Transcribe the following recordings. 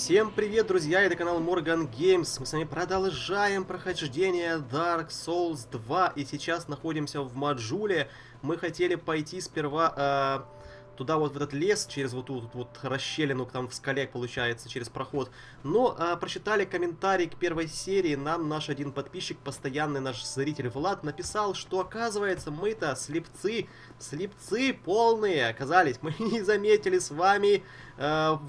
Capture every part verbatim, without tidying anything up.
Всем привет, друзья, это канал Morgan Games. Мы с вами продолжаем прохождение Dark Souls два. И сейчас находимся в Маджуле. Мы хотели пойти сперва э, туда, вот в этот лес, через вот тут вот расщелину, там в скале получается, через проход. Но э, прочитали комментарий к первой серии. Нам наш один подписчик, постоянный наш зритель Влад, написал, что оказывается мы-то слепцы, слепцы полные оказались. Мы не заметили с вами...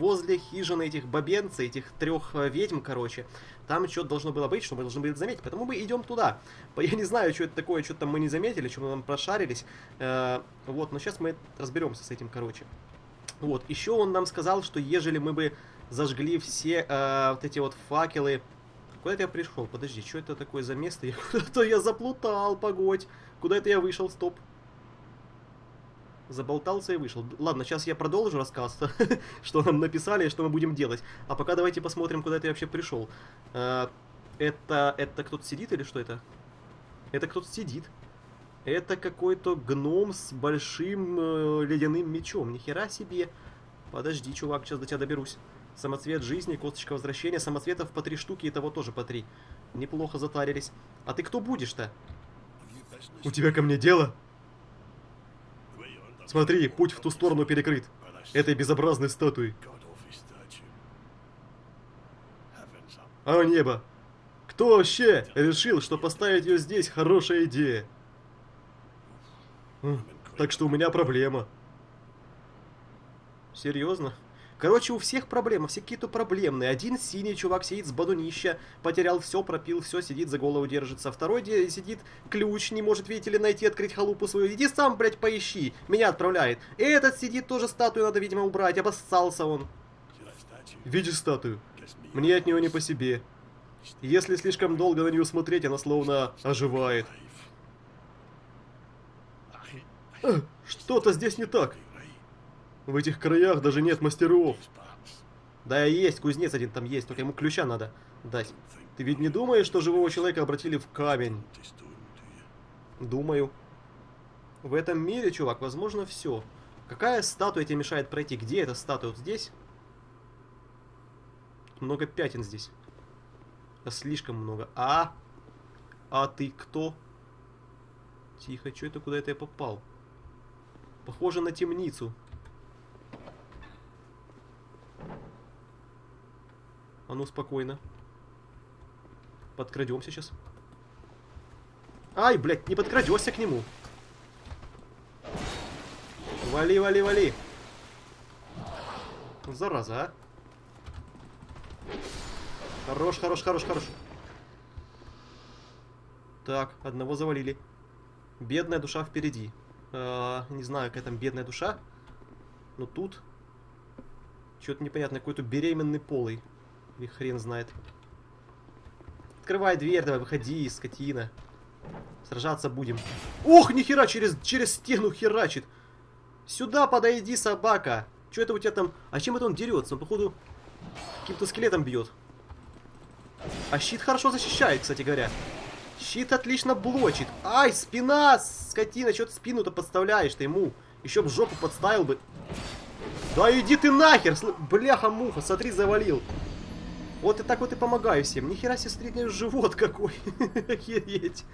возле хижины этих бабенцев, этих трех ведьм, короче. Там что-то должно было быть, что мы должны были заметить. Поэтому мы идем туда. Я не знаю, что это такое, что-то мы не заметили, что мы там прошарились. Вот, но сейчас мы разберемся с этим, короче. Вот, еще он нам сказал, что ежели мы бы зажгли все э, вот эти вот факелы... Куда это я пришел? Подожди, что это такое за место? Я куда-то я заплутал, погодь. Куда это я вышел? Стоп. Заболтался и вышел. Ладно, сейчас я продолжу рассказ, что нам написали и что мы будем делать. А пока давайте посмотрим, куда это я вообще пришел. Это, это кто-то сидит или что это? Это кто-то сидит. Это какой-то гном с большим ледяным мечом. Нихера себе. Подожди, чувак, сейчас до тебя доберусь. Самоцвет жизни, косточка возвращения. Самоцветов по три штуки, и того тоже по три. Неплохо затарились. А ты кто будешь-то? У тебя ко мне дело? Смотри, путь в ту сторону перекрыт этой безобразной статуей. О, небо! Кто вообще решил, что поставить ее здесь хорошая идея? Так что у меня проблема. Серьезно? Короче, у всех проблемы, все какие-то проблемные. Один синий чувак сидит с бадунища, потерял все, пропил все, сидит, за голову держится. Второй сидит, ключ не может, видите ли, найти, открыть халупу свою. Иди сам, блядь, поищи. Меня отправляет. Этот сидит, тоже статую надо, видимо, убрать. Обоссался он. Видишь статую? Мне от нее не по себе. Если слишком долго на нее смотреть, она словно оживает. Что-то здесь не так. В этих краях даже нет мастеров. Да есть, кузнец один там есть, только ему ключа надо дать. Ты ведь не думаешь, что живого человека обратили в камень? Думаю. В этом мире, чувак, возможно все. Какая статуя тебе мешает пройти? Где эта статуя? Вот здесь? Много пятен здесь. Да слишком много. А? А ты кто? Тихо, что это, куда это я попал? Похоже на темницу. А ну, спокойно. Подкрадемся сейчас. Ай, блядь, не подкрадешься к нему. Вали, вали, вали. Зараза, а. Хорош, хорош, хорош, хорош. Так, одного завалили. Бедная душа впереди. Э-э, не знаю, какая там бедная душа. Но тут... что-то непонятно, какой-то беременный полый. И хрен знает. Открывай дверь, давай, выходи, скотина. Сражаться будем. Ох, нихера, через, через стену херачит. Сюда подойди, собака. Че это у тебя там? А чем это он дерется? Он, походу, каким-то скелетом бьет. А щит хорошо защищает, кстати говоря. Щит отлично блочит. Ай, спина, скотина, че ты спину-то подставляешь-то ему? Еще б жопу подставил бы. Да иди ты нахер, бляха-муха, смотри, завалил. Вот и так вот и помогаю всем. Нихера себе, средний живот какой. Охереть.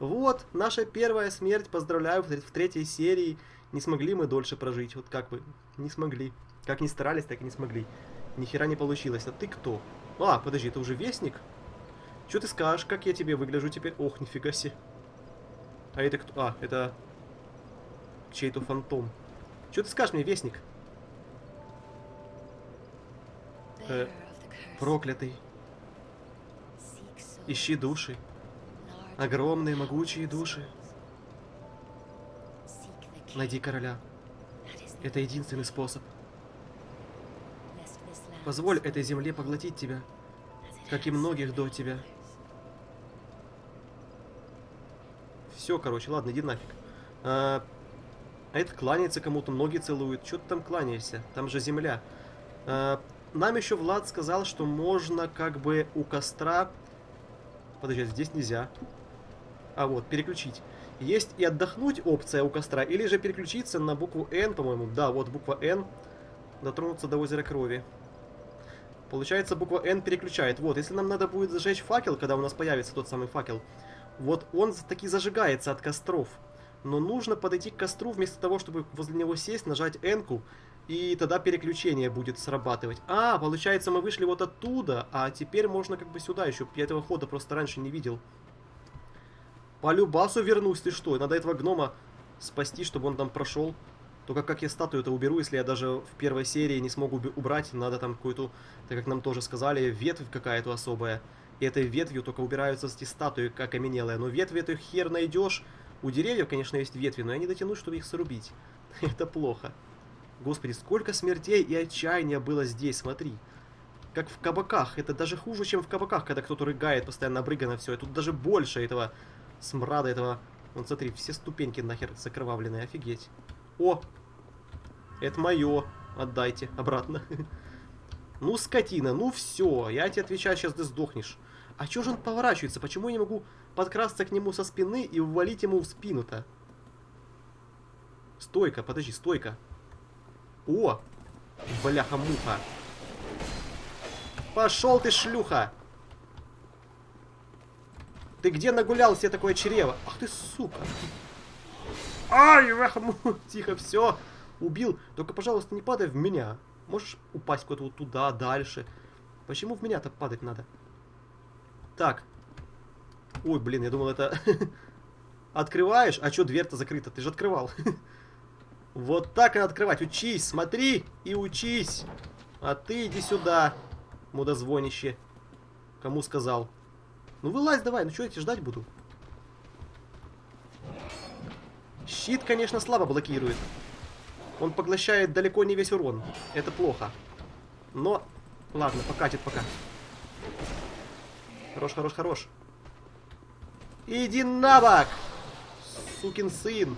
Вот, наша первая смерть. Поздравляю, в третьей серии. Не смогли мы дольше прожить. Вот как бы. Не смогли. Как ни старались, так и не смогли. Нихера не получилось. А ты кто? А, подожди, ты уже вестник? Что ты скажешь? Как я тебе выгляжу теперь? Ох, нифига себе. А это кто? А, это... чей-то фантом. Что ты скажешь мне, вестник? Э... Проклятый. Ищи души. Огромные, могучие души. Найди короля. Это единственный способ. Позволь этой земле поглотить тебя, как и многих до тебя. Все, короче, ладно, иди нафиг. А, а это кланяется кому-то, ноги целуют. Чё ты там кланяешься? Там же земля. А, нам еще Влад сказал, что можно как бы у костра... Подожди, здесь нельзя. А вот, переключить. Есть и отдохнуть опция у костра, или же переключиться на букву Н, по-моему. Да, вот буква Н. Дотронуться до озера крови. Получается, буква N переключает. Вот, если нам надо будет зажечь факел, когда у нас появится тот самый факел, вот он таки зажигается от костров. Но нужно подойти к костру вместо того, чтобы возле него сесть, нажать N-ку, и тогда переключение будет срабатывать. А, получается, мы вышли вот оттуда, а теперь можно как бы сюда еще. Я этого хода просто раньше не видел. По любасу вернусь, ты что? Надо этого гнома спасти, чтобы он там прошел. Только как я статую-то уберу, если я даже в первой серии не смогу убрать? Надо там какую-то, так как нам тоже сказали, ветвь какая-то особая. И этой ветвью только убираются эти статуи, как окаменелые. Но ветви эту хер найдешь. У деревьев, конечно, есть ветви, но я не дотянусь, чтобы их срубить. Это плохо. Господи, сколько смертей и отчаяния было здесь, смотри. Как в кабаках. Это даже хуже, чем в кабаках, когда кто-то рыгает, постоянно обрыгано все. И тут даже больше этого смрада, этого... Вон, смотри, все ступеньки нахер закровавленные. Офигеть. О! Это мое. Отдайте. Обратно. Ну, скотина, ну все. Я тебе отвечаю, сейчас ты сдохнешь. А чё же он поворачивается? Почему я не могу подкрасться к нему со спины и ввалить ему в спину-то? Стойка, подожди, стойка. О! Бляха-муха. Пошел ты, шлюха! Ты где нагулял себе такое чрево? Ах ты, сука! Ай, бляха-муха! Тихо, все. Убил. Только, пожалуйста, не падай в меня. Можешь упасть куда-то вот туда, дальше. Почему в меня-то падать надо? Так. Ой, блин, я думал, это... Открываешь? А чё дверь-то закрыта? Ты же открывал. Вот так надо открывать. Учись, смотри и учись. А ты иди сюда, мудозвонище. Кому сказал? Ну вылазь давай, ну чё я тебя ждать буду? Щит, конечно, слабо блокирует. Он поглощает далеко не весь урон. Это плохо. Но... Ладно, покатит пока. Хорош, хорош, хорош. Иди на бок! Сукин сын!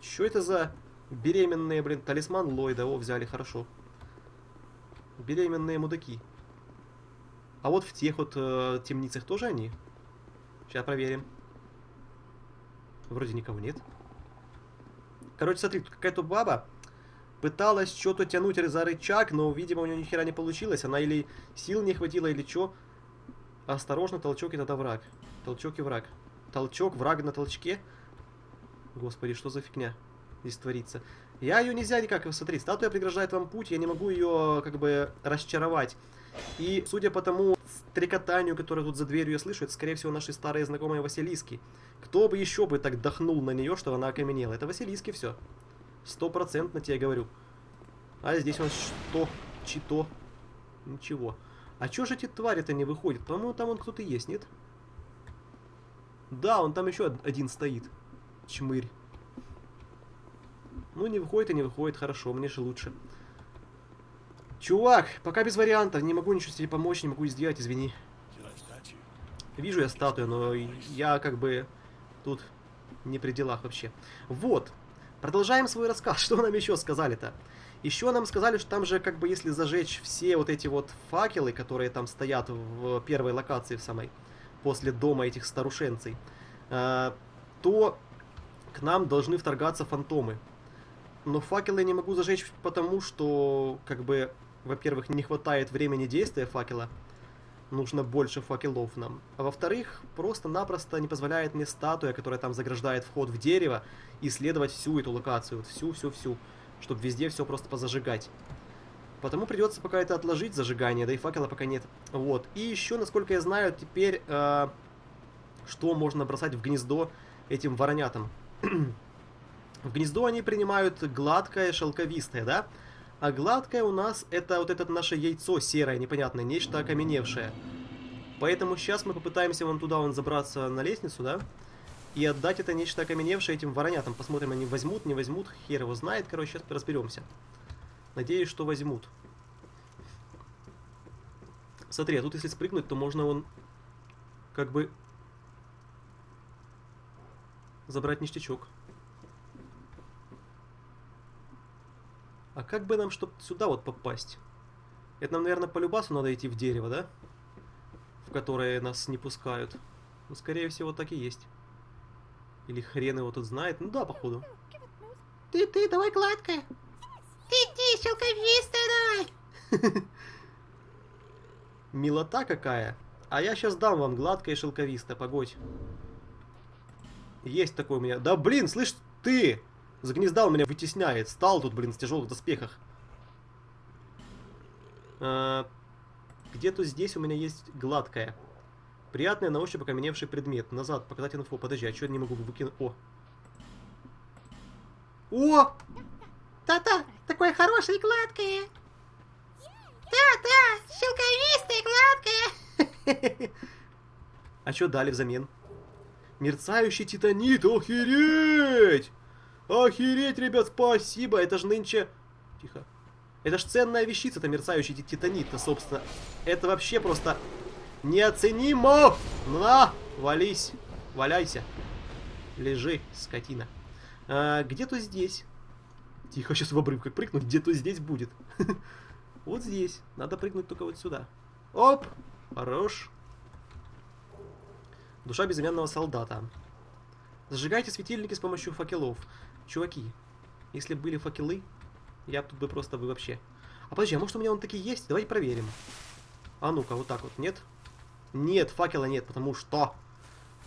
Что это за беременные, блин, талисман Ллойда? О, взяли, хорошо. Беременные мудаки. А вот в тех вот э, темницах тоже они? Сейчас проверим. Вроде никого нет. Короче, смотри, тут какая-то баба пыталась что-то тянуть за рычаг, но, видимо, у нее ни хера не получилось. Она или сил не хватило, или что... Осторожно, толчок и тогда враг. Толчок и враг. Толчок, враг на толчке. Господи, что за фигня здесь творится? Я ее нельзя никак... Смотри, статуя преграждает вам путь, я не могу ее как бы расчаровать. И судя по тому стрекотанию, которое тут за дверью я слышу, это скорее всего наши старые знакомые Василиски. Кто бы еще бы так дохнул на нее, что она окаменела? Это Василиски, все. Сто процентно тебе говорю. А здесь он что? Чито? Ничего. А чё же эти твари-то не выходят? По-моему, там он кто-то есть, нет? Да, он там еще один стоит. Чмырь. Ну, не выходит и не выходит. Хорошо, мне же лучше. Чувак, пока без вариантов. Не могу ничего тебе помочь, не могу сделать, извини. Вижу я статую, но я как бы тут не при делах вообще. Вот. Продолжаем свой рассказ. Что нам еще сказали-то? Еще нам сказали, что там же, как бы, если зажечь все вот эти вот факелы, которые там стоят в первой локации, в самой, после дома этих старушенцей, э, то к нам должны вторгаться фантомы. Но факелы я не могу зажечь, потому что, как бы, во-первых, не хватает времени действия факела, нужно больше факелов нам. А во-вторых, просто-напросто не позволяет мне статуя, которая там заграждает вход в дерево, исследовать всю эту локацию, всю-всю-всю. Чтобы везде все просто позажигать. Потому придется пока это отложить, зажигание, да и факела пока нет. Вот. И еще, насколько я знаю, теперь, э, что можно бросать в гнездо этим воронятам. В гнездо они принимают гладкое, шелковистое, да? А гладкое у нас это вот это наше яйцо серое, непонятное, нечто окаменевшее. Поэтому сейчас мы попытаемся вон туда вон забраться на лестницу, да? И отдать это нечто окаменевшее этим воронятам. Посмотрим, они возьмут, не возьмут. Хер его знает. Короче, сейчас разберемся. Надеюсь, что возьмут. Смотри, а тут если спрыгнуть, то можно он как бы забрать ништячок. А как бы нам, чтобы сюда вот попасть? Это нам, наверное, по любасу надо идти в дерево, да? В которое нас не пускают. Ну, скорее всего, так и есть. Или хрен его тут знает. Ну да, походу. Ты, ты, давай гладкая. Ты, ты, шелковистая, давай. Милота какая. А я сейчас дам вам гладко и шелковисто, погодь. Есть такой у меня. Да блин, слышь, ты! С гнезда он меня вытесняет. Стал тут, блин, с тяжелых доспехах. А, где-то здесь у меня есть гладкая. Приятная на ощупь окаменевший предмет. Назад, показать инфо. Подожди, а что я не могу выкинуть? О! О! Та-та! Такое хорошее и гладкое! Да-да! Шелковистое и гладкое! А что дали взамен? Мерцающий титанит! Охереть! Охереть, ребят, спасибо! Это же нынче... Тихо. Это ж ценная вещица, это мерцающий титанит-то, собственно. Это вообще просто неоценимо! На! Вались! Валяйся! Лежи, скотина. А, где-то здесь... Тихо, сейчас в обрыв как прыгну. Где-то здесь будет. Вот здесь. Надо прыгнуть только вот сюда. Оп! Хорош. Душа безымянного солдата. Зажигайте светильники с помощью факелов. Чуваки, если были факелы, я тут бы просто бы вообще... А подожди, а может у меня он таки есть? Давайте проверим. А ну-ка, вот так вот. Нет? Нет, факела нет, потому что...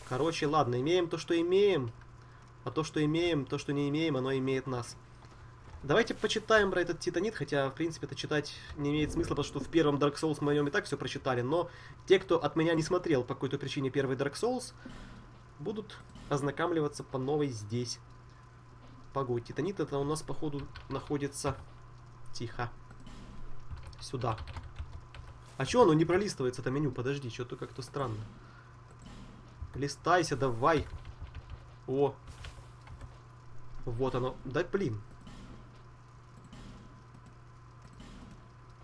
Короче, ладно, имеем то, что имеем. А то, что имеем, то, что не имеем, оно имеет нас. Давайте почитаем про этот титанит, хотя, в принципе, это читать не имеет смысла, потому что в первом Dark Souls мы о нем и так все прочитали, но те, кто от меня не смотрел по какой-то причине первый Dark Souls, будут ознакомливаться по новой здесь. Погодь, титанит это у нас, походу, находится... Тихо. Сюда. А чё оно не пролистывается, это меню? Подожди, что-то как-то странно. Листайся, давай. О. Вот оно. Да, блин.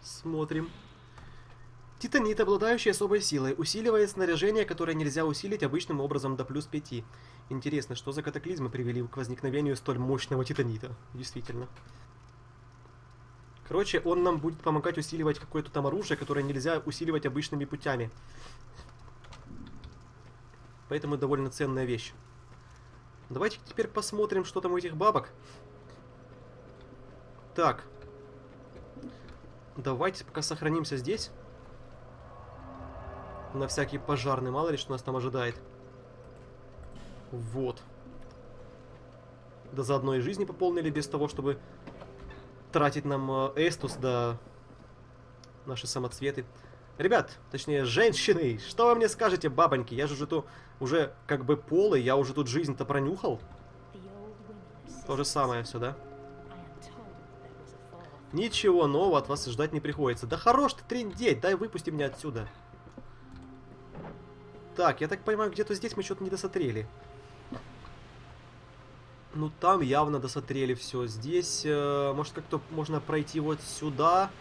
Смотрим. Титанит, обладающий особой силой, усиливает снаряжение, которое нельзя усилить обычным образом до плюс пяти. Интересно, что за катаклизмы привели к возникновению столь мощного титанита? Действительно. Короче, он нам будет помогать усиливать какое-то там оружие, которое нельзя усиливать обычными путями. Поэтому довольно ценная вещь. Давайте теперь посмотрим, что там у этих бабок. Так. Давайте пока сохранимся здесь. На всякий пожарный, мало ли, что нас там ожидает. Вот. Да заодно и жизни пополнили без того, чтобы тратить нам эстус, да наши самоцветы. Ребят, точнее, женщины, что вы мне скажете, бабоньки? Я же уже, то, уже как бы полый, я уже тут жизнь-то пронюхал. То же самое все, да? Ничего нового от вас ждать не приходится. Да хорош ты трындеть, дай выпусти меня отсюда. Так, я так понимаю, где-то здесь мы что-то не досмотрели. Ну там явно досмотрели все. Здесь, э, может как-то можно пройти вот сюда,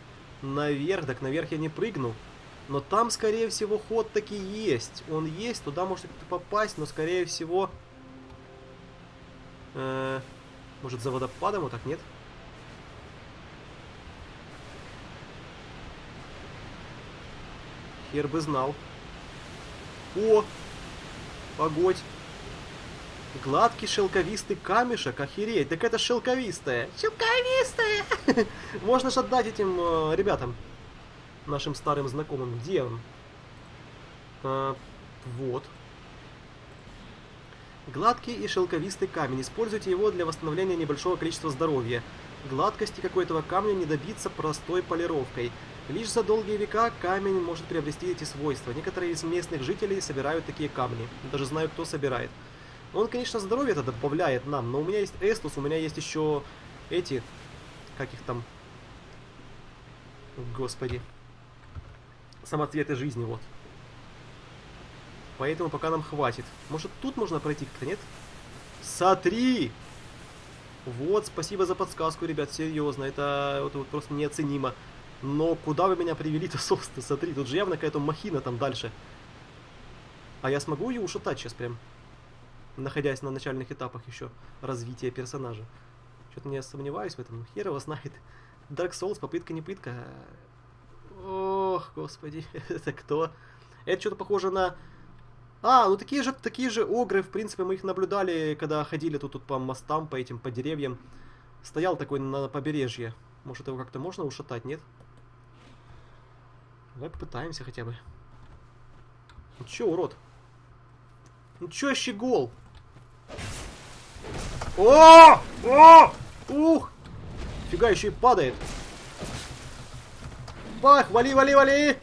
наверх. Так наверх я не прыгну. Но там, скорее всего, ход таки есть. Он есть, туда может как-то попасть, но скорее всего... Э, может за водопадом, вот так, нет? Хер бы знал. О! Погодь. Гладкий шелковистый камешек. Охереть. Так это шелковистое. Шелковистое! Можно же отдать этим э, ребятам. Нашим старым знакомым. Где он? А, вот. Гладкий и шелковистый камень. Используйте его для восстановления небольшого количества здоровья. Гладкости какого-то камня не добиться простой полировкой. Лишь за долгие века камень может приобрести эти свойства. Некоторые из местных жителей собирают такие камни. Даже знаю, кто собирает. Он, конечно, здоровье это добавляет нам, но у меня есть эстус, у меня есть еще эти... Как их там? Господи. Самоцветы жизни, вот. Поэтому пока нам хватит. Может, тут можно пройти как-то, нет? Сотри! Вот, спасибо за подсказку, ребят, серьезно. Это, это вот просто неоценимо. Но куда вы меня привели-то, собственно, смотри, тут же явно какая-то махина там дальше. А я смогу ее ушатать сейчас прям, находясь на начальных этапах еще развития персонажа? Что-то не сомневаюсь в этом, но хер его знает. Dark Souls, попытка не пытка. Ох, господи, это кто? Это что-то похоже на... А, ну такие же, такие же огры, в принципе, мы их наблюдали, когда ходили тут, тут по мостам, по этим, по деревьям. Стоял такой на побережье. Может, его как-то можно ушатать, нет? Давай попытаемся хотя бы. Ну чё, урод? Ну чё, щегол? О! О! Ух! Фига, еще и падает. Бах! Вали, вали, вали!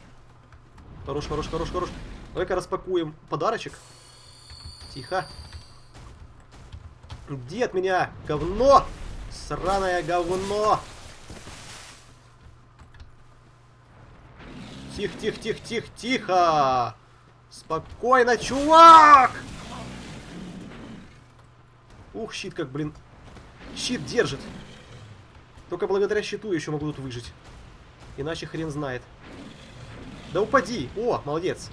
Хорош, хорош, хорош, хорош. Давай-ка распакуем подарочек. Тихо. Иди от меня, говно! Сраное говно! Тихо, тихо, тихо, тихо, тихо! Спокойно, чувак! Ух, щит как, блин. Щит держит. Только благодаря щиту еще могу тут выжить. Иначе хрен знает. Да упади! О, молодец!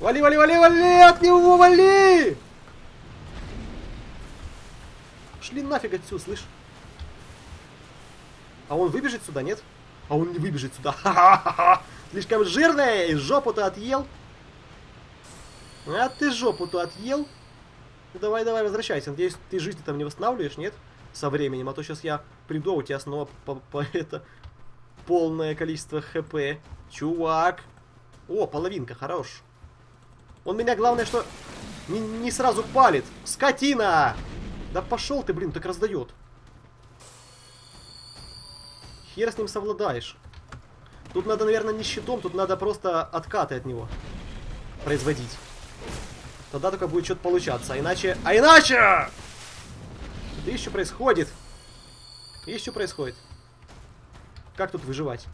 Вали, вали, вали, вали! От него вали! Шли нафиг отсюда, слышь? А он выбежит сюда, нет? А он не выбежит сюда. Ха-ха-ха-ха! Слишком жирная, и жопу-то отъел. А ты жопу-то отъел. Ну, давай, давай, возвращайся. Надеюсь, ты жизнь там не восстанавливаешь, нет? Со временем. А то сейчас я приду, у тебя снова по, по это полное количество хп. Чувак. О, половинка, хорош. Он меня, главное, что не, не сразу палит. Скотина! Да пошел ты, блин, так раздает. Хер с ним совладаешь. Тут надо, наверное, не щитом, тут надо просто откаты от него производить. Тогда только будет что-то получаться. А иначе... А иначе! Да еще происходит. Еще происходит. Как тут выживать?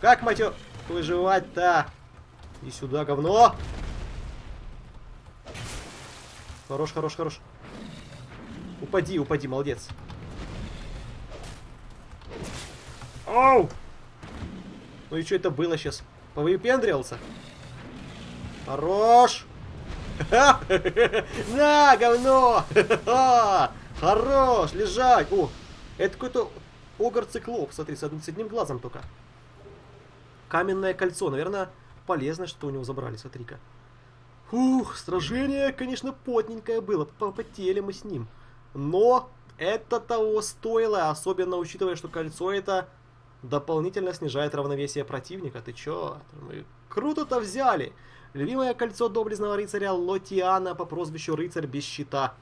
Как, мать её, выживать-то? И сюда, говно. Хорош, хорош, хорош. Упади, упади, молодец. Оу! Ну и что это было сейчас? Повыпендривался? Хорош! На, говно! Хорош! Лежать! О! Это какой-то огр-циклоп, смотри, с одним глазом только. Каменное кольцо. Наверное, полезно, что у него забрали, смотри-ка. Ух, сражение, конечно, потненькое было. Попотели мы с ним. Но это того стоило, особенно учитывая, что кольцо это... дополнительно снижает равновесие противника. Ты чё? Мы круто-то взяли. Любимое кольцо доблестного рыцаря Лотиана по прозвищу рыцарь без щита.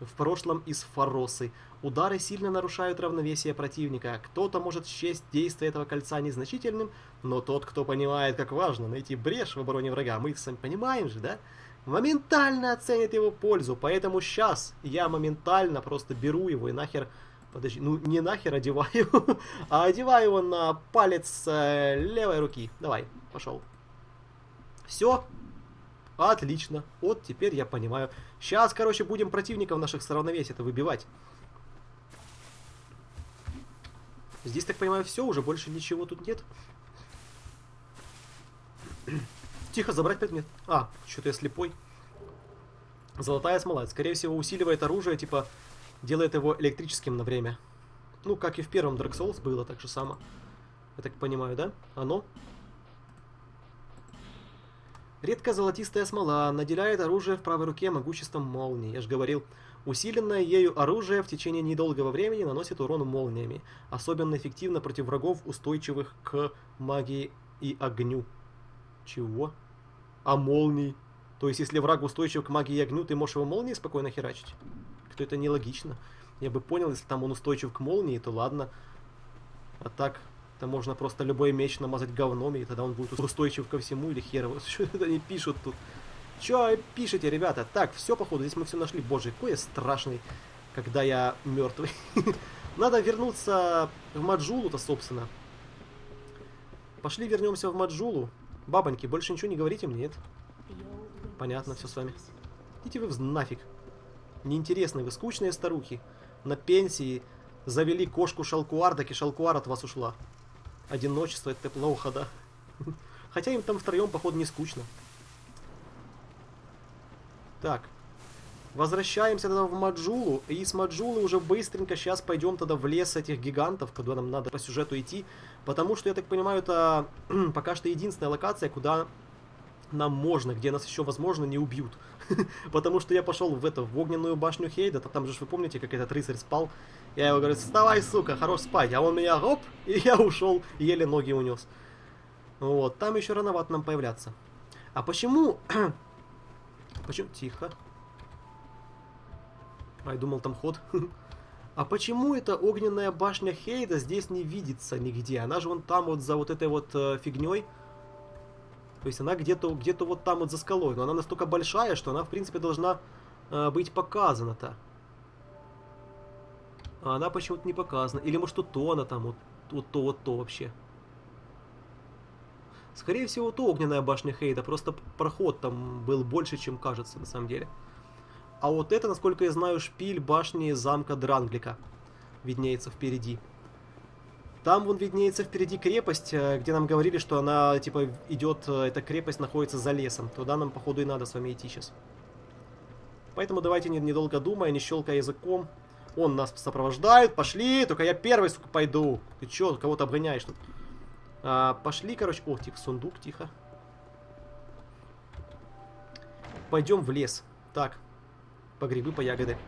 В прошлом из Форосы. Удары сильно нарушают равновесие противника. Кто-то может счесть действие этого кольца незначительным, но тот, кто понимает, как важно найти брешь в обороне врага, мы сами понимаем же, да? Моментально оценит его пользу. Поэтому сейчас я моментально просто беру его и нахер... Подожди, ну не нахер одеваю, а одеваю его на палец э, левой руки. Давай, пошел. Все. Отлично. Вот теперь я понимаю. Сейчас, короче, будем противников наших с равновесия-то выбивать. Здесь, так понимаю, все, уже больше ничего тут нет. Тихо, забрать предмет. А, что-то я слепой. Золотая смола. Скорее всего, усиливает оружие, типа... Делает его электрическим на время. Ну, как и в первом Dark Souls было, так же само. Я так понимаю, да? Оно. Редкая золотистая смола наделяет оружие в правой руке могуществом молнии. Я же говорил, усиленное ею оружие в течение недолгого времени наносит урон молниями. Особенно эффективно против врагов, устойчивых к магии и огню. Чего? А молнии? То есть, если враг устойчив к магии и огню, ты можешь его молнией спокойно херачить? Что это нелогично. Я бы понял, если там он устойчив к молнии, то ладно. А так, то можно просто любой меч намазать говном, и тогда он будет устойчив ко всему или херово. Что это они пишут тут? Че пишете, ребята? Так, все, походу, здесь мы все нашли. Боже, какой я страшный, когда я мертвый. Надо вернуться в Маджулу-то, собственно. Пошли вернемся в Маджулу. Бабоньки, больше ничего не говорите мне, нет? Понятно, все с вами. Идите вы нафиг. Неинтересные вы, скучные старухи. На пенсии завели кошку Шалкуарда, и Шалкуар от вас ушла. Одиночество — это плохо, да? Хотя им там втроем, походу, не скучно. Так. Возвращаемся тогда в Маджулу. И с Маджулы уже быстренько сейчас пойдем тогда в лес этих гигантов, куда нам надо по сюжету идти. Потому что, я так понимаю, это пока что единственная локация, куда нам можно, где нас еще, возможно, не убьют. Потому что я пошел в эту в огненную башню Хейда, там же вы помните, как этот рыцарь спал. Я его говорю, вставай, сука, хорош спать. А он меня гоп, и я ушел, еле ноги унес. Вот, там еще рановато нам появляться. А почему... почему... Тихо. Ай, думал, там ход. А почему эта огненная башня Хейда здесь не видится нигде? Она же вон там вот за вот этой вот э, фигней. То есть она где-то где-то вот там вот за скалой. Но она настолько большая, что она, в принципе, должна э, быть показана-то. А она почему-то не показана. Или, может, вот то она там, вот, вот то, вот то вообще. Скорее всего, то огненная башня Хейда. Просто проход там был больше, чем кажется, на самом деле. А вот это, насколько я знаю, шпиль башни замка Дранглика виднеется впереди. Там вон виднеется впереди крепость, где нам говорили, что она, типа, идет, эта крепость находится за лесом. Туда нам, походу, и надо с вами идти сейчас. Поэтому давайте, недолго думая, не щелкая языком. Он нас сопровождает, пошли, только я первый, сука, пойду. Ты че, кого-то обгоняешь тут? А, пошли, короче. О, тихо, сундук, тихо. Пойдем в лес. Так. По грибы, по ягоды.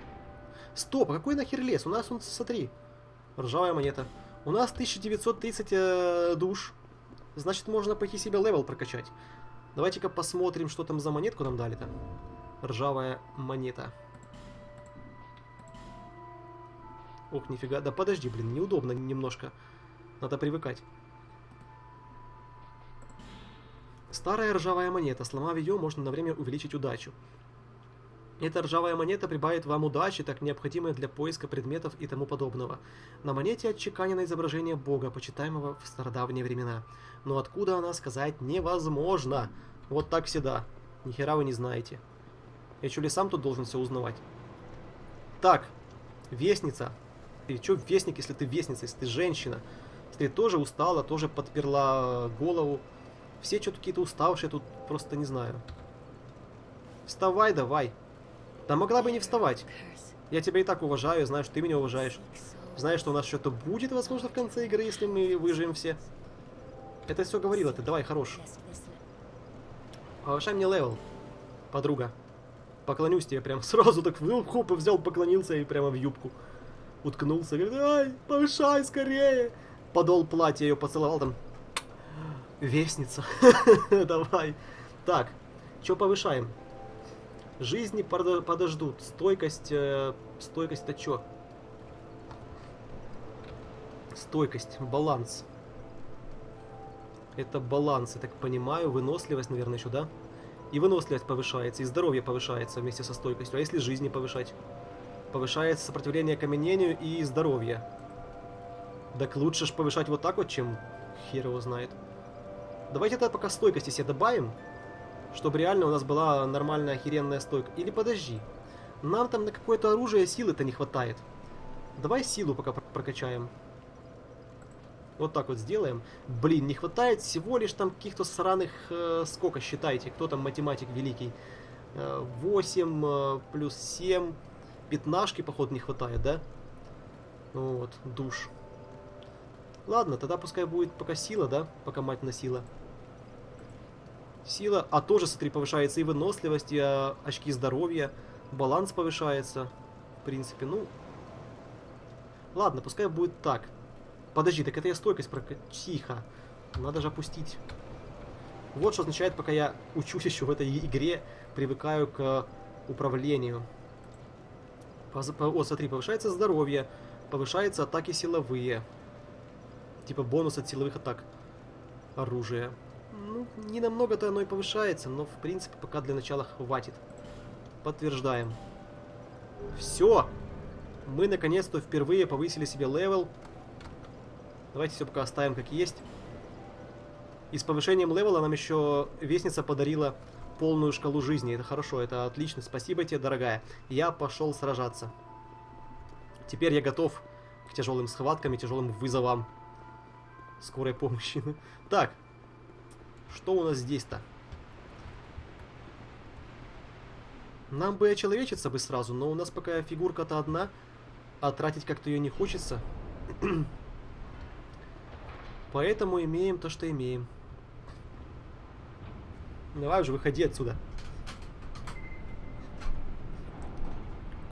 Стоп, а какой нахер лес? У нас, он, смотри, ржавая монета. У нас тысяча девятьсот тридцать э, душ. Значит, можно пойти себе левел прокачать. Давайте-ка посмотрим, что там за монетку нам дали-то. Ржавая монета. Ох, нифига. Да подожди, блин, неудобно немножко. Надо привыкать. Старая ржавая монета. Сломав ее, можно на время увеличить удачу. Эта ржавая монета прибавит вам удачи, так необходимые для поиска предметов и тому подобного. На монете отчеканено изображение бога, почитаемого в стародавние времена. Но откуда она, сказать невозможно. Вот так всегда. Ни хера вы не знаете. Я чё ли сам тут должен все узнавать? Так. Вестница. Ты чё вестник, если ты вестница, если ты женщина? Если ты тоже устала, тоже подперла голову. Все чё-то какие-то уставшие тут, просто не знаю. Вставай давай. Да могла бы не вставать. Я тебя и так уважаю, знаю, что ты меня уважаешь. Знаешь, что у нас что-то будет, возможно, в конце игры, если мы выживем все. Это все говорила ты, давай, хорош. Повышай мне левел, подруга. Поклонюсь тебе прям сразу, так в хоп, и взял, поклонился и прямо в юбку уткнулся. Говорит, ай, повышай скорее. Подол платья, ее поцеловал там. Вестница, давай. Так, что повышаем? Жизни подождут. Стойкость... Э, стойкость это чё? Стойкость. Баланс. Это баланс, я так понимаю. Выносливость, наверное, еще, да? И выносливость повышается, и здоровье повышается вместе со стойкостью. А если жизни повышать? Повышается сопротивление окаменению и здоровье. Так лучше ж повышать вот так вот, чем хер его знает. Давайте тогда пока стойкости себе добавим. Чтобы реально у нас была нормальная охеренная стойка. Или подожди. Нам там на какое-то оружие силы-то не хватает. Давай силу пока прокачаем. Вот так вот сделаем. Блин, не хватает всего лишь там каких-то сраных... Э, сколько, считайте? Кто там математик великий? Э, восемь э, плюс семь. Пятнашки, походу, не хватает, да? Вот, душ. Ладно, тогда пускай будет пока сила, да? Пока мать носила. Сила, а тоже, смотри, повышается и выносливость, и а, очки здоровья, баланс повышается, в принципе, ну... Ладно, пускай будет так. Подожди, так это я стойкость прокачал. Тихо, надо же опустить. Вот что означает, пока я учусь еще в этой игре, привыкаю к управлению. О, смотри, повышается здоровье, повышаются атаки силовые. Типа бонус от силовых атак оружия. Ну, не намного-то оно и повышается, но, в принципе, пока для начала хватит. Подтверждаем. Все! Мы, наконец-то, впервые повысили себе левел. Давайте все пока оставим как есть. И с повышением левела нам еще вестница подарила полную шкалу жизни. Это хорошо, это отлично. Спасибо тебе, дорогая. Я пошел сражаться. Теперь я готов к тяжелым схваткам и тяжелым вызовам скорой помощи. Так. Что у нас здесь-то? Нам бы очеловечиться бы сразу, но у нас пока фигурка-то одна, а тратить как-то ее не хочется. Поэтому имеем то, что имеем. Давай уже, выходи отсюда.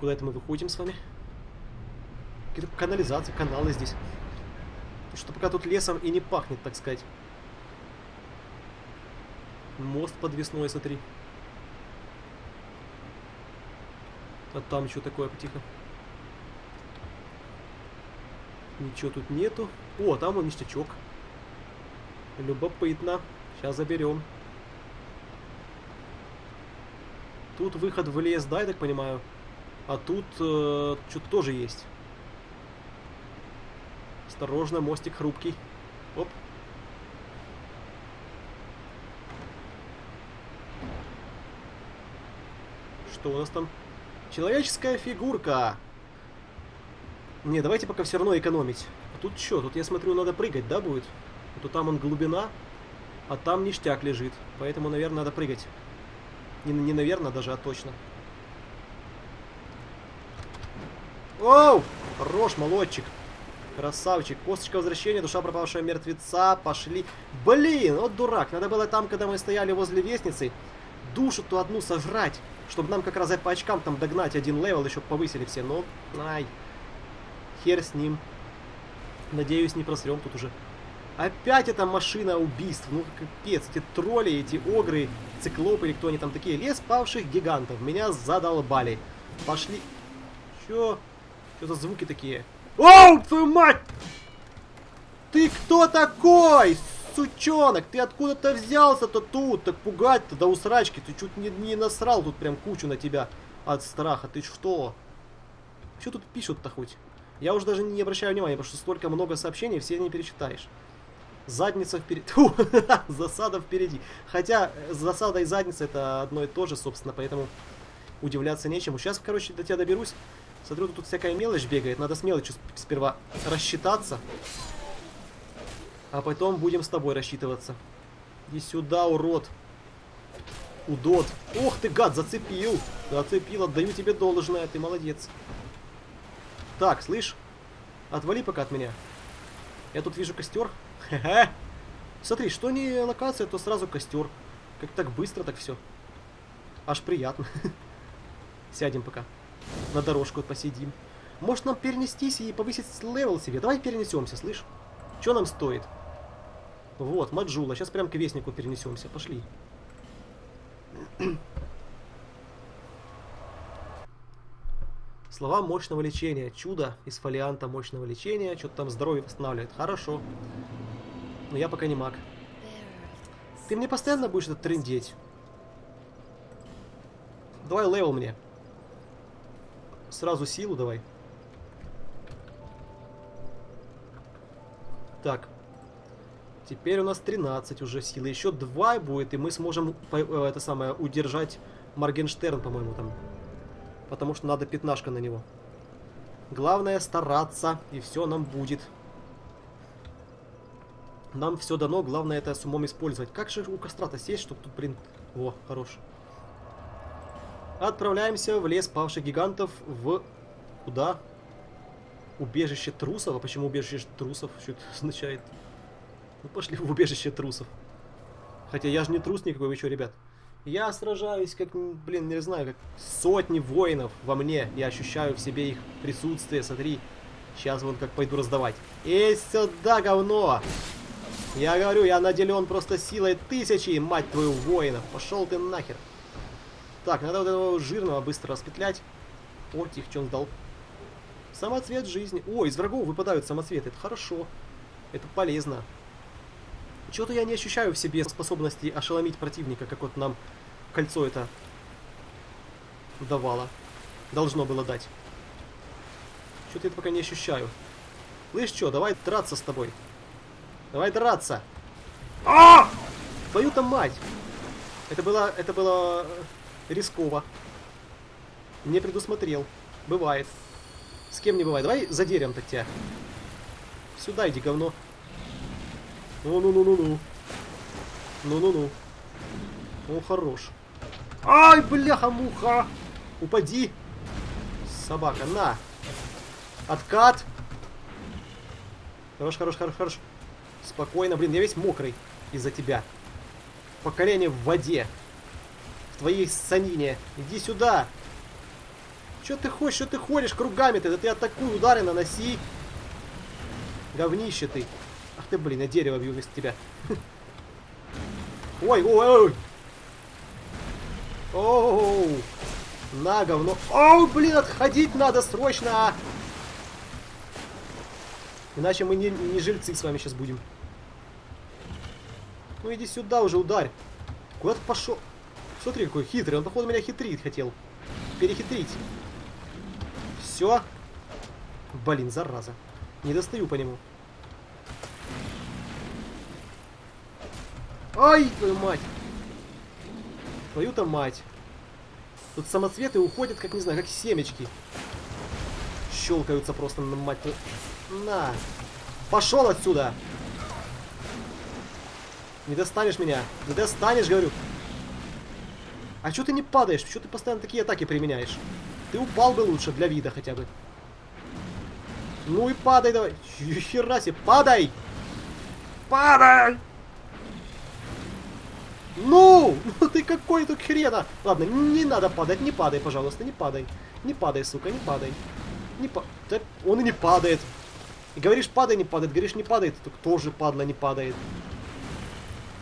Куда это мы выходим с вами? Какие-то канализации, каналы здесь. Потому что пока тут лесом и не пахнет, так сказать. Мост подвесной, смотри. А там что такое, потихо? Ничего тут нету. О, там он ништячок. Любопытно. Сейчас заберем. Тут выход в лес, да, я так понимаю. А тут э, что-то тоже есть. Осторожно, мостик хрупкий. Оп. Что у нас там? Человеческая фигурка. Не, давайте пока все равно экономить. А тут что? Тут, я смотрю, надо прыгать, да, будет? А то там он глубина, а там ништяк лежит. Поэтому, наверное, надо прыгать. Не, не наверное даже, а точно. Оу! Хорош, молодчик. Красавчик. Косточка возвращения, душа пропавшего мертвеца. Пошли. Блин, вот дурак. Надо было там, когда мы стояли возле лестницы, душу-то одну сожрать. Чтобы нам как раз по очкам там догнать один левел, еще повысили все. Но, ай, хер с ним. Надеюсь, не просрем тут уже. Опять эта машина убийств. Ну, капец, эти тролли, эти огры, циклопы или кто они там такие. Лес павших гигантов. Меня задолбали. Пошли. Че? Что за звуки такие? Оу, твою мать! Ты кто такой, сучонок? Ты откуда-то взялся-то тут? Так пугать-то до усрачки. Ты чуть не, не насрал тут прям кучу на тебя от страха. Ты что? Что тут пишут-то хоть? Я уже даже не обращаю внимания, потому что столько много сообщений, все не перечитаешь. Задница впереди. Фу, засада впереди. Хотя засада и задница это одно и то же, собственно, поэтому удивляться нечему. Сейчас, короче, до тебя доберусь. Смотрю, тут всякая мелочь бегает. Надо с мелочью сперва рассчитаться. А потом будем с тобой рассчитываться. И сюда, урод. Удот. Ох ты, гад, зацепил. Зацепил, отдаю тебе должное. Ты молодец. Так, слышь, отвали пока от меня. Я тут вижу костер. Хе-хе. Смотри, что не локация, то сразу костер. Как так быстро, так все. Аж приятно. Сядем пока. На дорожку посидим. Может нам перенестись и повысить левел себе? Давай перенесемся, слышь. Что нам стоит? Вот, Маджула. Сейчас прям к вестнику перенесемся. Пошли. Слова мощного лечения. Чудо из фолианта мощного лечения. Что-то там здоровье восстанавливает. Хорошо. Но я пока не маг. Ты мне постоянно будешь это трындеть. Давай левел мне. Сразу силу давай. Так. Теперь у нас тринадцать уже силы. Еще два будет, и мы сможем это самое удержать Моргенштерн, по-моему, там. Потому что надо пятнашка на него. Главное стараться, и все нам будет. Нам все дано, главное это с умом использовать. Как же у костра-то сесть, чтобы тут, блин... Во, хорош. Отправляемся в лес павших гигантов в... Куда? Убежище трусов. А почему убежище трусов? Что это означает? Ну пошли в убежище трусов. Хотя я же не трус никакой, вы что, ребят? Я сражаюсь как, блин, не знаю, как сотни воинов во мне. Я ощущаю в себе их присутствие, смотри. Сейчас вон как пойду раздавать. И сюда, говно! Я говорю, я наделен просто силой тысячи, мать твою, воинов. Пошел ты нахер. Так, надо вот этого жирного быстро распетлять. О, тих, что он дал. Самоцвет жизни. О, из врагов выпадают самоцветы. Это хорошо. Это полезно. Чего-то я не ощущаю в себе способности ошеломить противника, как вот нам кольцо это давало. Должно было дать. Что-то я пока не ощущаю. Слышь, что, давай драться с тобой. Давай драться. А! Твою-то мать! Это было... Это было... Рисково. Не предусмотрел. Бывает. С кем не бывает. Давай задерем-то тебя. Сюда иди, говно. Ну-ну-ну-ну-ну. Ну-ну-ну. О, хорош. Ай, бляха-муха. Упади. Собака, на. Откат. Хорош, хорош, хорош, хорош. Спокойно. Блин, я весь мокрый из-за тебя. по колени в воде. В твоей санине. Иди сюда. Че ты хочешь, что ты ходишь кругами-то? Да ты атакуй, удары наноси. Говнище ты. Ах ты, блин, я дерево бью вместо тебя. Ой, ой, ой. Оу. На, говно. Оу, блин, отходить надо срочно. Иначе мы не, не жильцы с вами сейчас будем. Ну иди сюда уже, ударь. Куда ты пошел? Смотри, какой хитрый. Он, походу, меня хитрить хотел. Перехитрить. Все. Блин, зараза. Не достаю по нему. Ай, твою мать. Твою-то мать. Тут самоцветы уходят, как, не знаю, как семечки. Щелкаются просто, на мать. На. Пошел отсюда. Не достанешь меня. Не достанешь, говорю. А что ты не падаешь? Что ты постоянно такие атаки применяешь? Ты упал бы лучше, для вида хотя бы. Ну и падай давай. Хера себе, падай! Падай! Ну! Ну ты какой-то хрена! Ладно, не надо падать, не падай, пожалуйста, не падай. Не падай, сука, не падай. Не па... Да он и не падает. И говоришь, падай, не падает. Говоришь, не падает, так тоже падла не падает.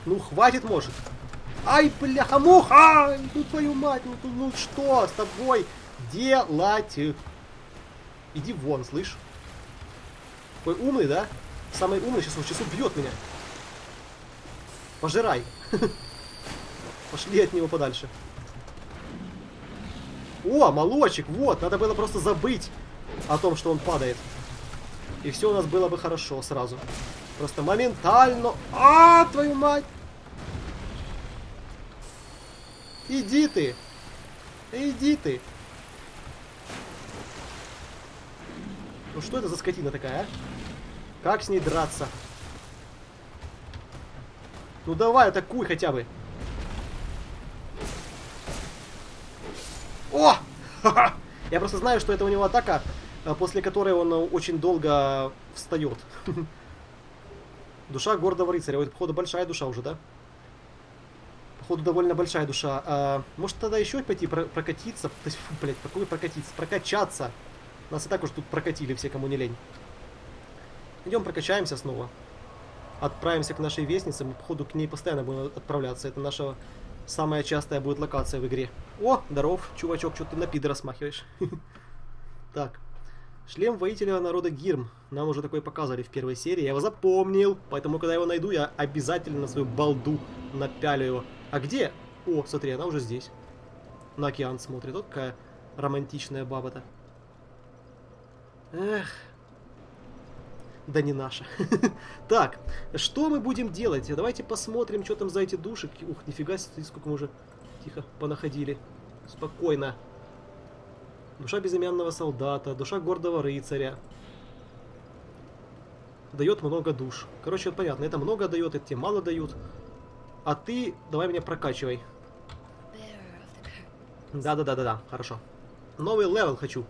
Ну, хватит, может. Ай, бляха-муха! Ай, ну твою мать, ну, ну что с тобой делать? Иди вон, слышь. Ой, умный, да? Самый умный, сейчас он сейчас убьет меня. Пожирай. Пошли от него подальше. О, молочек, вот, надо было просто забыть о том, что он падает. И все у нас было бы хорошо сразу. Просто моментально... А, твою мать! Иди ты! Иди ты! Ну что это за скотина такая, а? Как с ней драться? Ну давай, атакуй хотя бы. О! Ха-ха! Я просто знаю, что это у него атака, после которой он очень долго встает. Душа гордого рыцаря. Вот, походу, большая душа уже, да? Походу, довольно большая душа. А, может, тогда еще пойти про прокатиться? То есть, блядь, какой прокатиться? Прокачаться. Нас и так уж тут прокатили все, кому не лень. Идем прокачаемся снова. Отправимся к нашей вестнице. Мы, походу, к ней постоянно будем отправляться. Это наша самая частая будет локация в игре. О, здоров, чувачок, что ты на пидора смахиваешь? Так. Шлем воителя народа Гирм. Нам уже такой показывали в первой серии. Я его запомнил. Поэтому, когда я его найду, я обязательно на свою балду напялю его. А где? О, смотри, она уже здесь. На океан смотрит. Вот какая романтичная баба-то. Эх. Да не наша. Так, что мы будем делать? Давайте посмотрим, что там за эти души. Ух, нифига себе, сколько мы уже тихо понаходили. Спокойно. Душа безымянного солдата, душа гордого рыцаря. Дает много душ. Короче, вот понятно, это много дает, это тебе мало дают. А ты давай меня прокачивай. Да-да-да-да-да, хорошо. Новый левел хочу.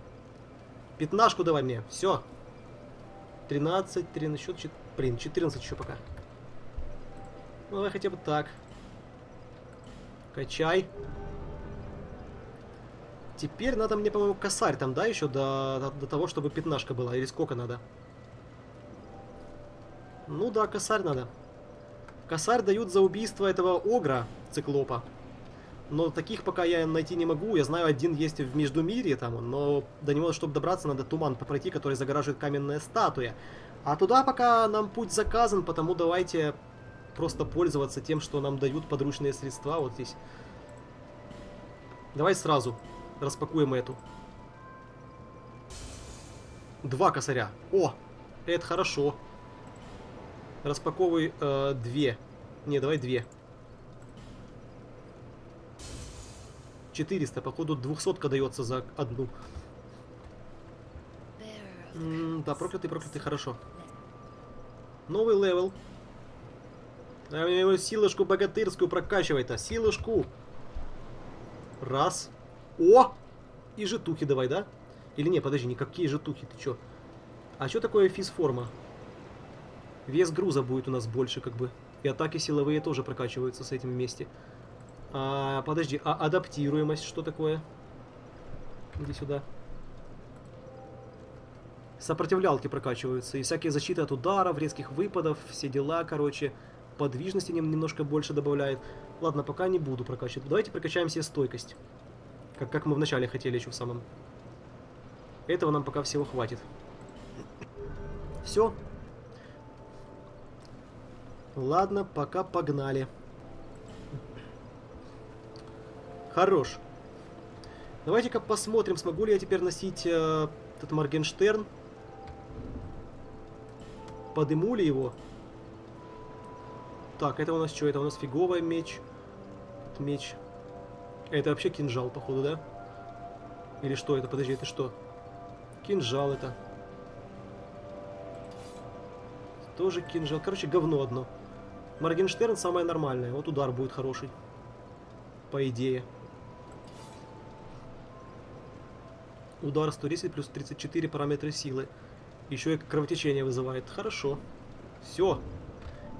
Пятнашку давай мне, все. тринадцать, тринадцать, счет, четырнадцать, блин, четырнадцать еще пока. Ну, давай хотя бы так. Качай. Теперь надо мне, по-моему, косарь там, да, еще до, до, до того, чтобы пятнашка была. Или сколько надо? Ну да, косарь надо. Косарь дают за убийство этого огра, циклопа. Но таких пока я найти не могу. Я знаю, один есть в Междумирье там, но до него, чтобы добраться, надо туман пройти, который загораживает каменная статуя. А туда пока нам путь заказан, потому давайте просто пользоваться тем, что нам дают подручные средства. Вот здесь. Давай сразу. Распакуем эту. Два косаря. О! Это хорошо. Распаковывай э, две. Не, давай две. четыреста. Походу двухсотка дается за одну. М-м, да, проклятый, проклятый. Хорошо. Новый левел. Давай его силушку богатырскую прокачивай-то. Силушку. Раз. О! И жетухи давай, да? Или не, подожди, никакие жетухи, ты чё? А что такое физформа? Вес груза будет у нас больше, как бы. И атаки силовые тоже прокачиваются с этим вместе. А, подожди, а адаптируемость что такое? Иди сюда. Сопротивлялки прокачиваются. И всякие защиты от ударов, резких выпадов, все дела, короче. Подвижности немножко больше добавляет. Ладно, пока не буду прокачивать. Давайте прокачаем себе стойкость. Как, как мы вначале хотели еще в самом. Этого нам пока всего хватит. Все. Ладно, пока погнали. Хорош. Давайте-ка посмотрим, смогу ли я теперь носить э, этот Моргенштерн. Подыму ли его? Так, это у нас что? Это у нас фиговый меч. Этот меч. Это вообще кинжал, походу, да? Или что это? Подожди, это что? Кинжал это. Тоже кинжал. Короче, говно одно. Моргенштерн самое нормальное. Вот удар будет хороший. По идее. Удар сто десять плюс тридцать четыре параметры силы. Еще и кровотечение вызывает. Хорошо. Все.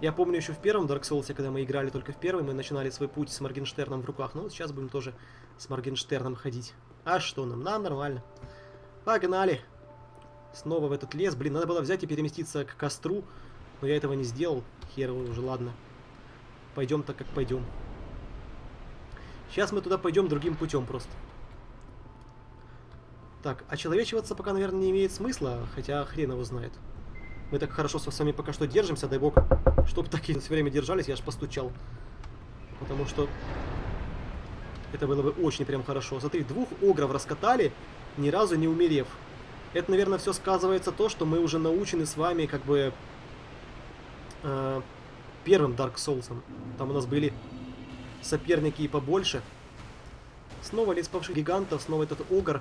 Я помню еще в первом Dark Souls, когда мы играли только в первый, мы начинали свой путь с Моргенштерном в руках. Ну, вот сейчас будем тоже с Моргенштерном ходить. А что нам? Нам нормально. Погнали. Снова в этот лес. Блин, надо было взять и переместиться к костру. Но я этого не сделал. Хер его уже, ладно. Пойдем так, как пойдем. Сейчас мы туда пойдем другим путем просто. Так, а человечиваться пока, наверное, не имеет смысла, хотя хрен его знает. Мы так хорошо с вами пока что держимся, дай бог, чтобы такие все время держались, я аж постучал. Потому что это было бы очень прям хорошо. Смотри, двух огров раскатали, ни разу не умерев. Это, наверное, все сказывается то, что мы уже научены с вами как бы э, первым Dark Souls'ом. Там у нас были соперники и побольше. Снова лес павших гигантов, снова этот огр.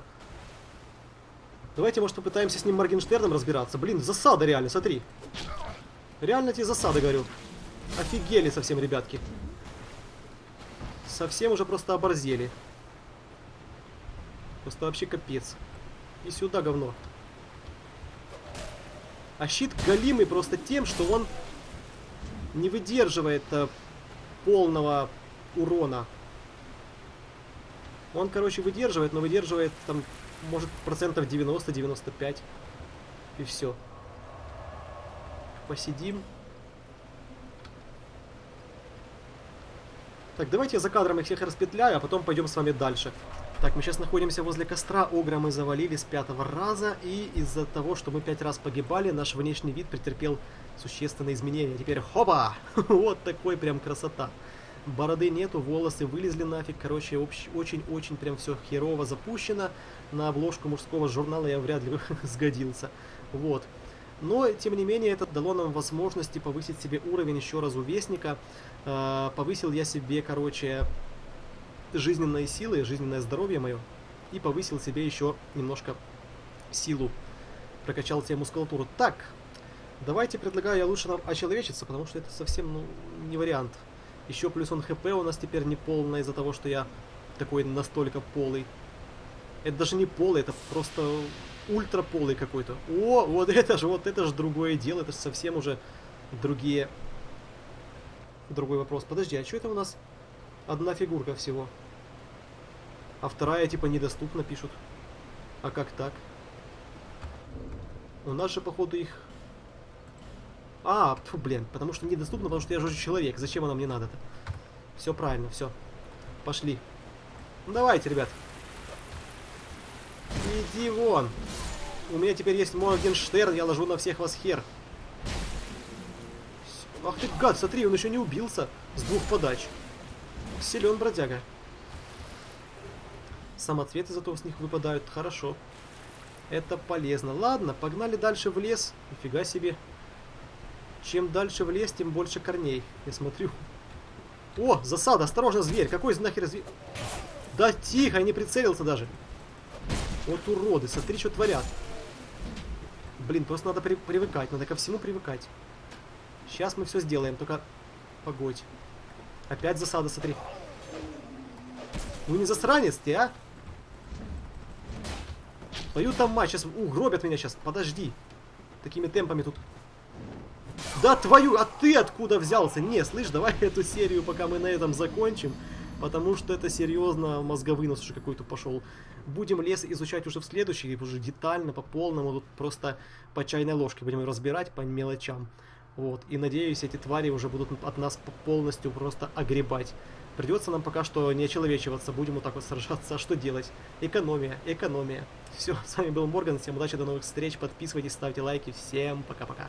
Давайте, может, попытаемся с ним Моргенштерном разбираться. Блин, засада реально, смотри. Реально тебе засада, говорю. Офигели совсем, ребятки. Совсем уже просто оборзели. Просто вообще капец. И сюда говно. А щит галимый просто тем, что он не выдерживает э, полного урона. Он, короче, выдерживает, но выдерживает там... Может, процентов девяносто-девяносто пять. И все. Посидим. Так, давайте я за кадром их всех распетляю, а потом пойдем с вами дальше. Так, мы сейчас находимся возле костра. Огра мы завалили с пятого раза. И из-за того, что мы пять раз погибали, наш внешний вид претерпел существенные изменения. Теперь хопа! Вот такой прям красота. Бороды нету, волосы вылезли нафиг, короче, очень-очень прям все херово запущено. На обложку мужского журнала я вряд ли сгодился. Вот. Но, тем не менее, это дало нам возможности повысить себе уровень еще раз у Вестника. Э-э, повысил я себе, короче, жизненные силы, жизненное здоровье мое. И повысил себе еще немножко силу. Прокачал себе мускулатуру. Так, давайте предлагаю я лучше нам очеловечиться, потому что это совсем, ну, не вариант. Еще плюс он хп у нас теперь не полное из-за того, что я такой настолько полый. Это даже не полый, это просто ультра полый какой-то. О, вот это же, вот это же другое дело, это же совсем уже другие... Другой вопрос. Подожди, а что это у нас одна фигурка всего? А вторая типа недоступна, пишут. А как так? У нас же, походу, их... А, фу, блин, потому что недоступно, потому что я же человек. Зачем она мне надо-то? Все правильно, все. Пошли. Ну, давайте, ребят. Иди вон. У меня теперь есть Моргенштерн, я ложу на всех вас хер. Ах ты гад, смотри, он еще не убился с двух подач. Силен бродяга. Самоцветы зато с них выпадают, хорошо. Это полезно. Ладно, погнали дальше в лес. Нифига себе. Чем дальше в лес, тем больше корней. Я смотрю. О, засада, осторожно, зверь. Какой нахер зверь? Да тихо, я не прицелился даже. Вот уроды, смотри, что творят. Блин, просто надо при привыкать, надо ко всему привыкать. Сейчас мы все сделаем, только... Погодь. Опять засада, смотри. Ну не засранец ты, а? Твою там мать, сейчас угробят меня сейчас, подожди. Такими темпами тут... Да твою, а ты откуда взялся? Не, слышь, давай эту серию, пока мы на этом закончим. Потому что это серьезно, мозговый нос уже какой-то пошел. Будем лес изучать уже в следующий, уже детально, по полному, вот просто по чайной ложке будем разбирать по мелочам. Вот, и надеюсь, эти твари уже будут от нас полностью просто огребать. Придется нам пока что не очеловечиваться, будем вот так вот сражаться, а что делать? Экономия, экономия. Все, с вами был Морган, всем удачи, до новых встреч, подписывайтесь, ставьте лайки, всем пока-пока.